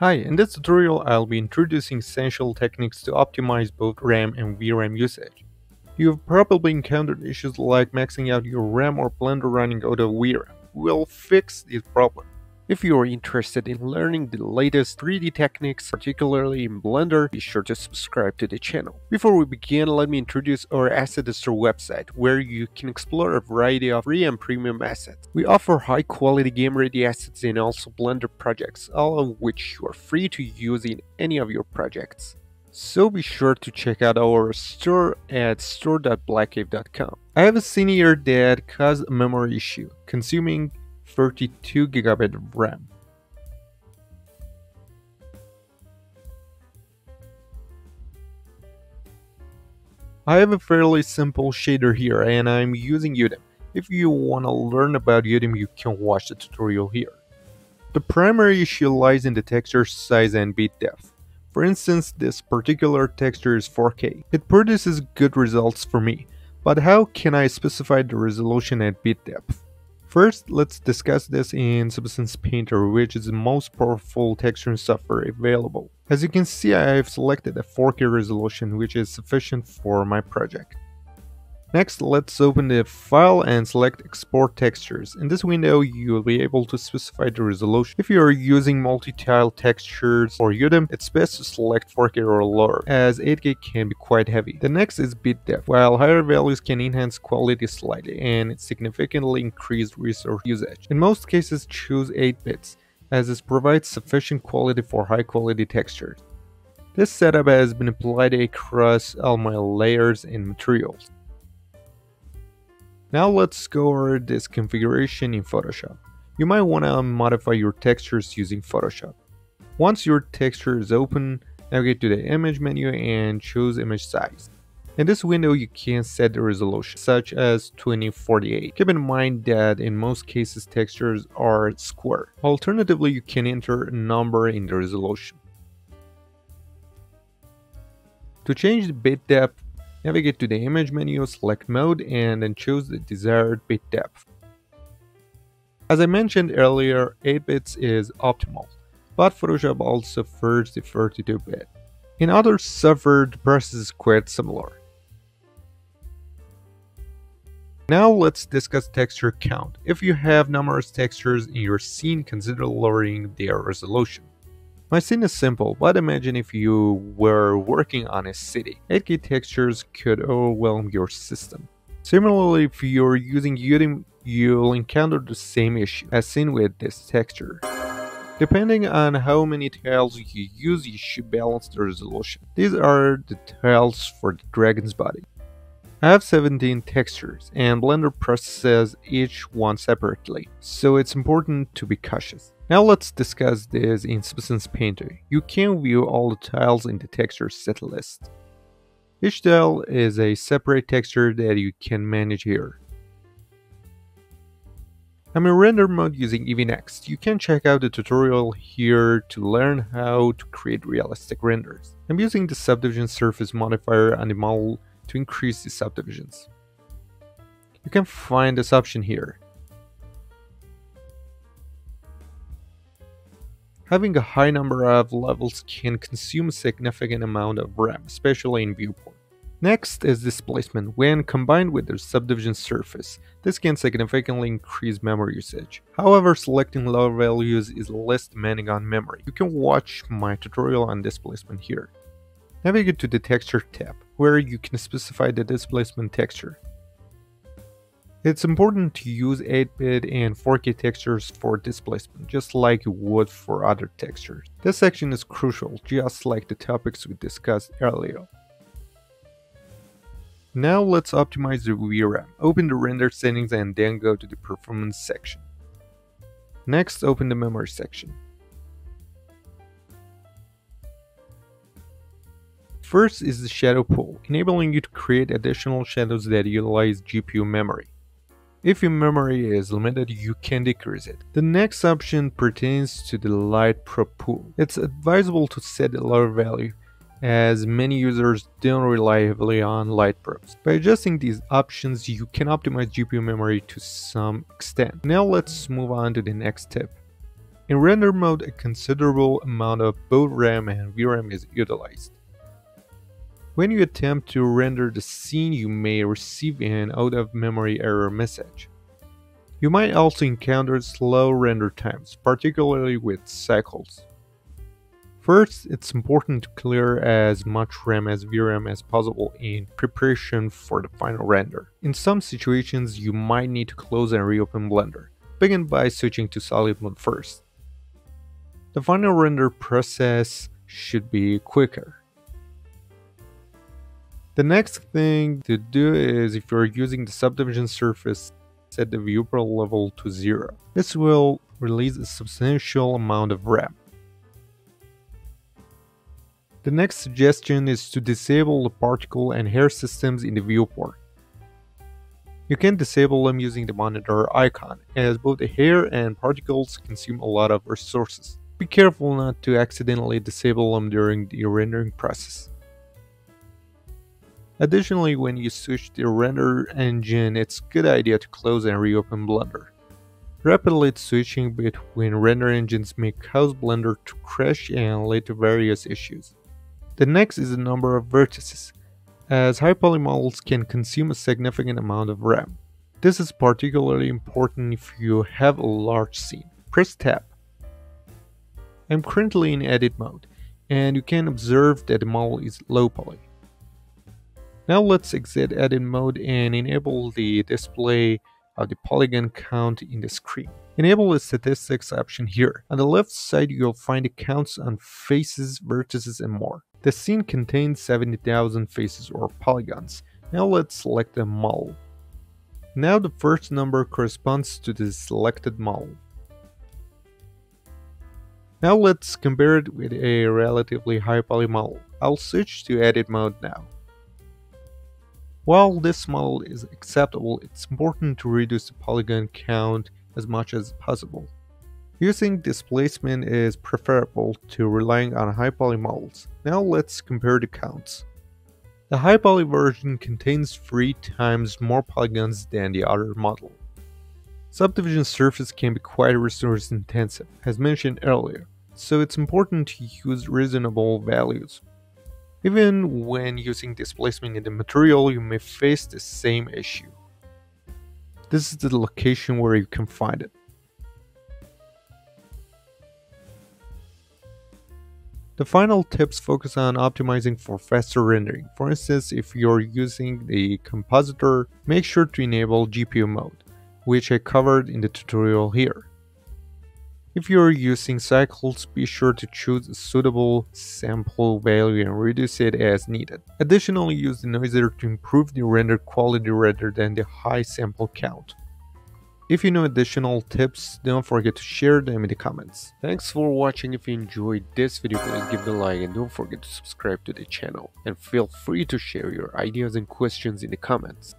Hi, in this tutorial I'll be introducing essential techniques to optimize both RAM and VRAM usage. You've probably encountered issues like maxing out your RAM or Blender running out of VRAM. We'll fix this problem. If you are interested in learning the latest 3D techniques, particularly in Blender, be sure to subscribe to the channel. Before we begin, let me introduce our Asset Store website, where you can explore a variety of free and premium assets. We offer high-quality game-ready assets and also Blender projects, all of which you are free to use in any of your projects. So be sure to check out our store at store.blacave.com. I have a scene here that caused a memory issue, consuming 32 GB of RAM. I have a fairly simple shader here and I'm using UDIM. If you want to learn about UDIM, you can watch the tutorial here. The primary issue lies in the texture size and bit depth. For instance, this particular texture is 4K. It produces good results for me, but how can I specify the resolution and bit depth? First, let's discuss this in Substance Painter, which is the most powerful texturing software available. As you can see, I have selected a 4K resolution, which is sufficient for my project. Next, let's open the file and select Export Textures. In this window, you will be able to specify the resolution. If you are using multi-tile textures or UDIM, it's best to select 4K or lower, as 8K can be quite heavy. The next is bit depth. While higher values can enhance quality slightly and significantly increase resource usage, in most cases choose 8 bits, as this provides sufficient quality for high-quality textures. This setup has been applied across all my layers and materials. Now let's go over this configuration in Photoshop. You might want to modify your textures using Photoshop. Once your texture is open, navigate to the image menu and choose image size. In this window you can set the resolution, such as 2048. Keep in mind that in most cases textures are square. Alternatively, you can enter a number in the resolution. To change the bit depth, navigate to the image menu, select mode, and then choose the desired bit depth. As I mentioned earlier, 8 bits is optimal, but Photoshop also prefers the 32 bit. In other software, the process is quite similar. Now let's discuss texture count. If you have numerous textures in your scene, consider lowering their resolution. My scene is simple, but imagine if you were working on a city. 8K textures could overwhelm your system. Similarly, if you're using UDIM, you'll encounter the same issue as seen with this texture. Depending on how many tiles you use, you should balance the resolution. These are the tiles for the dragon's body. I have 17 textures, and Blender processes each one separately, so it's important to be cautious. Now let's discuss this in Substance Painter. You can view all the tiles in the texture set list. Each tile is a separate texture that you can manage here. I'm in render mode using Eevee Next. You can check out the tutorial here to learn how to create realistic renders. I'm using the subdivision surface modifier on the model to increase the subdivisions. You can find this option here. Having a high number of levels can consume a significant amount of RAM, especially in viewport. Next is displacement. When combined with the subdivision surface, this can significantly increase memory usage. However, selecting lower values is less demanding on memory. You can watch my tutorial on displacement here. Navigate to the texture tab, where you can specify the displacement texture. It's important to use 8-bit and 4K textures for displacement, just like you would for other textures. This section is crucial, just like the topics we discussed earlier. Now let's optimize the VRAM. Open the render settings and then go to the performance section. Next, open the memory section. First is the shadow pool, enabling you to create additional shadows that utilize GPU memory. If your memory is limited, you can decrease it. The next option pertains to the light prop pool. It's advisable to set a lower value, as many users don't rely heavily on light props. By adjusting these options, you can optimize GPU memory to some extent. Now let's move on to the next tip. In render mode, a considerable amount of both RAM and VRAM is utilized. When you attempt to render the scene, you may receive an out-of-memory error message. You might also encounter slow render times, particularly with Cycles. First, it's important to clear as much RAM as VRAM as possible in preparation for the final render. In some situations, you might need to close and reopen Blender. Begin by switching to solid mode first. The final render process should be quicker. The next thing to do is, if you're using the subdivision surface, set the viewport level to 0. This will release a substantial amount of RAM. The next suggestion is to disable the particle and hair systems in the viewport. You can disable them using the monitor icon, as both the hair and particles consume a lot of resources. Be careful not to accidentally disable them during the rendering process. Additionally, when you switch to the render engine, it's a good idea to close and reopen Blender. Rapidly switching between render engines may cause Blender to crash and lead to various issues. The next is the number of vertices, as high poly models can consume a significant amount of RAM. This is particularly important if you have a large scene. Press Tab. I'm currently in edit mode, and you can observe that the model is low poly. Now let's exit edit mode and enable the display of the polygon count in the screen. Enable the statistics option here. On the left side, you'll find the counts on faces, vertices, and more. The scene contains 70,000 faces or polygons. Now let's select the model. Now the first number corresponds to the selected model. Now let's compare it with a relatively high poly model. I'll switch to edit mode now. While this model is acceptable, it's important to reduce the polygon count as much as possible. Using displacement is preferable to relying on high poly models. Now let's compare the counts. The high poly version contains 3 times more polygons than the other model. Subdivision surface can be quite resource intensive, as mentioned earlier, so it's important to use reasonable values. Even when using displacement in the material, you may face the same issue. This is the location where you can find it. The final tips focus on optimizing for faster rendering. For instance, if you're using the compositor, make sure to enable GPU mode, which I covered in the tutorial here. If you're using Cycles, be sure to choose a suitable sample value and reduce it as needed. Additionally, use the noiser to improve the render quality rather than the high sample count. If you know additional tips, don't forget to share them in the comments. Thanks for watching. If you enjoyed this video, please give it a like and don't forget to subscribe to the channel. And feel free to share your ideas and questions in the comments.